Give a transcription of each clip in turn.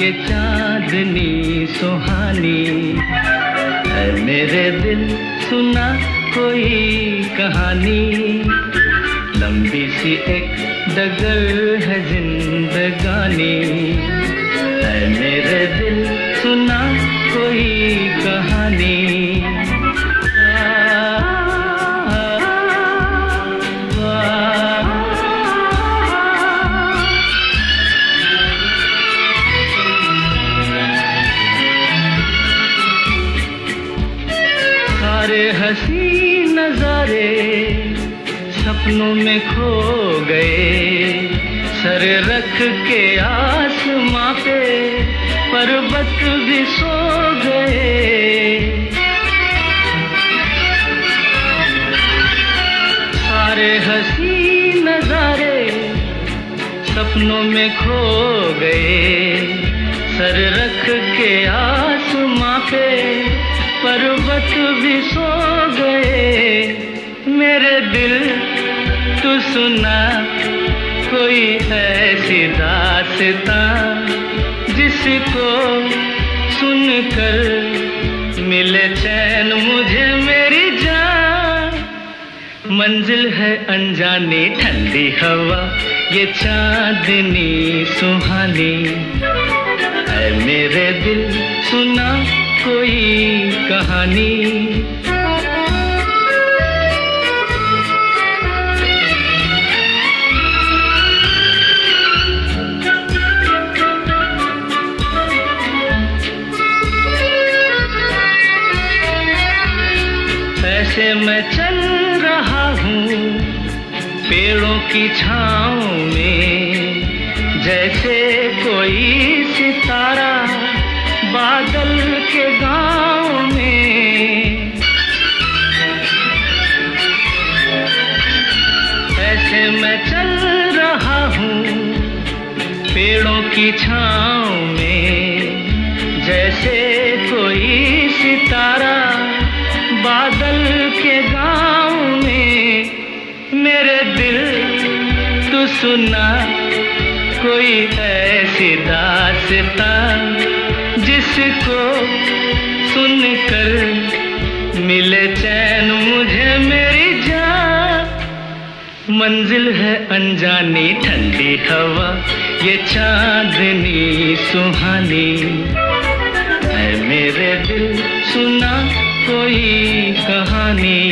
ये चांदनी सुहानी है मेरे दिल सुना कोई कहानी लंबी सी एक डगर है जिंदगानी है मेरे दिल सुना कोई कहानी हसी नजारे सपनों में खो गए सर रख के आसमां पे पर्वत भी सो गए सारे हसी नजारे सपनों में खो गए सर रख के आसमां पे पर्वत भी सो गए मेरे दिल तू सुना कोई ऐसी दास्तां जिसको सुनकर मिले चैन मुझे मेरी जान मंजिल है अनजानी ठंडी हवा ये चांदनी सुहानी है मेरे दिल सुना कोई कहानी ऐसे मैं चल रहा हूँ पेड़ों की छाँव में जैसे कोई सितारा बादल के गांव में ऐसे मैं चल रहा हूँ पेड़ों की छाँव में जैसे कोई सितारा बादल के गांव में मेरे दिल तू सुना कोई ऐसी दास्तां जिसको सुनकर मिले चैन मुझे मेरी जान मंजिल है अनजानी ठंडी हवा ये चांदनी सुहानी है मेरे दिल सुना कोई कहानी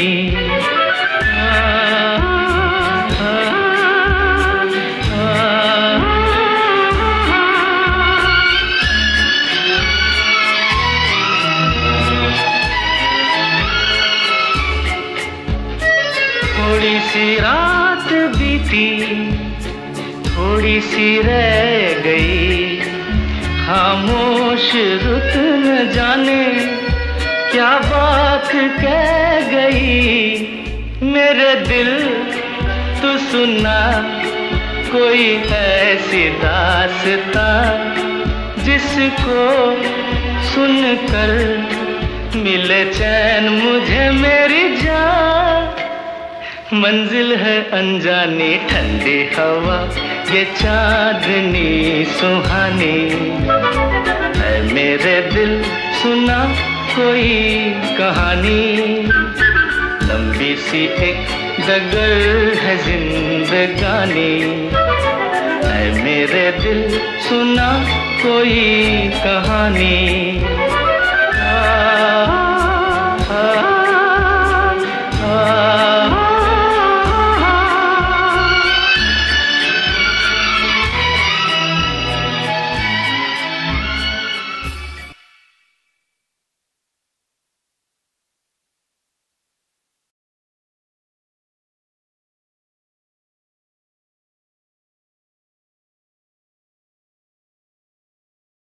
थोड़ी सी रात बीती थोड़ी सी रह गई खामोश रुत न जाने क्या बात कह गई मेरे दिल तू सुना कोई ऐसी दास्तां जिसको सुनकर मिले चैन मुझे मेरी जान मंजिल है अनजानी ठंडी हवा ये चांदनी सुहानी है मेरे दिल सुना कोई कहानी लंबी सी एक डगर है जिंदगानी है मेरे दिल सुना कोई कहानी